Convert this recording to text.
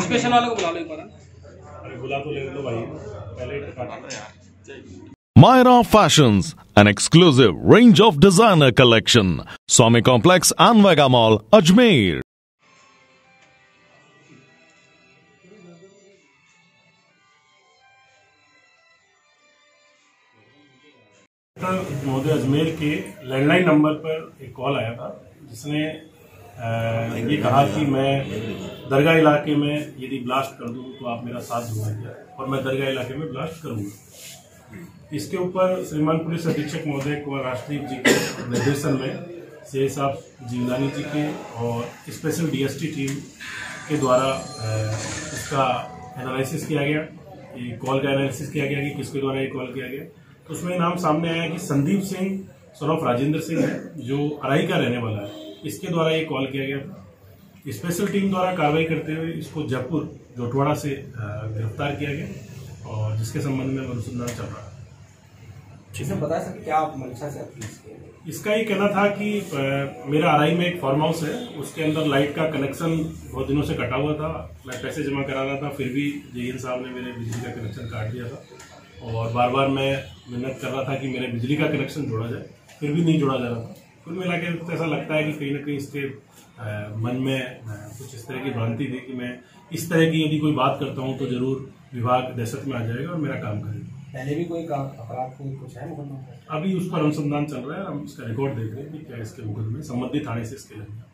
Special वाले को बुला लो एक बार। अरे बुला तो ले लो भाई, पहले काट। Mayra Fashions, an exclusive range of designer collection. Swami Complex and Vegamal, Ajmer. महोदय अजमेर के लैंडलाइन नंबर पर एक कॉल आया था जिसने ये कहा कि मैं दरगाह इलाके में यदि ब्लास्ट कर दूँ तो आप मेरा साथ दूंगा, और मैं दरगाह इलाके में ब्लास्ट करूँगा। इसके ऊपर श्रीमान पुलिस अधीक्षक महोदय को राष्ट्रीय जी के निर्देशन में से साहब जीवनानी जी के और स्पेशल डीएसटी टीम के द्वारा इसका एनालिसिस किया गया, कॉल का एनालिसिस किया गया कि किसके द्वारा ये कॉल किया गया। तो उसमें नाम सामने आया कि संदीप सिंह सन ऑफ राजेंद्र सिंह है, जो अराई का रहने वाला है, इसके द्वारा ये कॉल किया गया था। स्पेशल टीम द्वारा कार्रवाई करते हुए इसको जयपुर जोटवाड़ा से गिरफ्तार किया गया और जिसके संबंध में अनुसंधान चल रहा है। बता सकते क्या आप मंशा से इसका ये कहना था कि मेरा अराई में एक फार्म हाउस है, उसके अंदर लाइट का कनेक्शन बहुत दिनों से कटा हुआ था। मैं पैसे जमा करा रहा था, फिर भी जेएन साहब ने मेरे बिजली का कनेक्शन काट दिया था और बार बार मैं मेहनत कर रहा था कि मेरे बिजली का कनेक्शन जोड़ा जाए, फिर भी नहीं जोड़ा जा रहा था। कुल मिला के तो ऐसा लगता है कि कहीं ना कहीं इसके मन में कुछ इस तरह की भ्रांति थी कि मैं इस तरह की यदि कोई बात करता हूं तो जरूर विभाग दहशत में आ जाएगा और मेरा काम करेगा। पहले भी कोई अपराध कोई कुछ है मुकदमा? अभी उस पर अनुसंधान चल रहा है, हम इसका रिकॉर्ड देख रहे हैं कि क्या इसके मुकदमे संबंधित थाने से इसके लगेगा।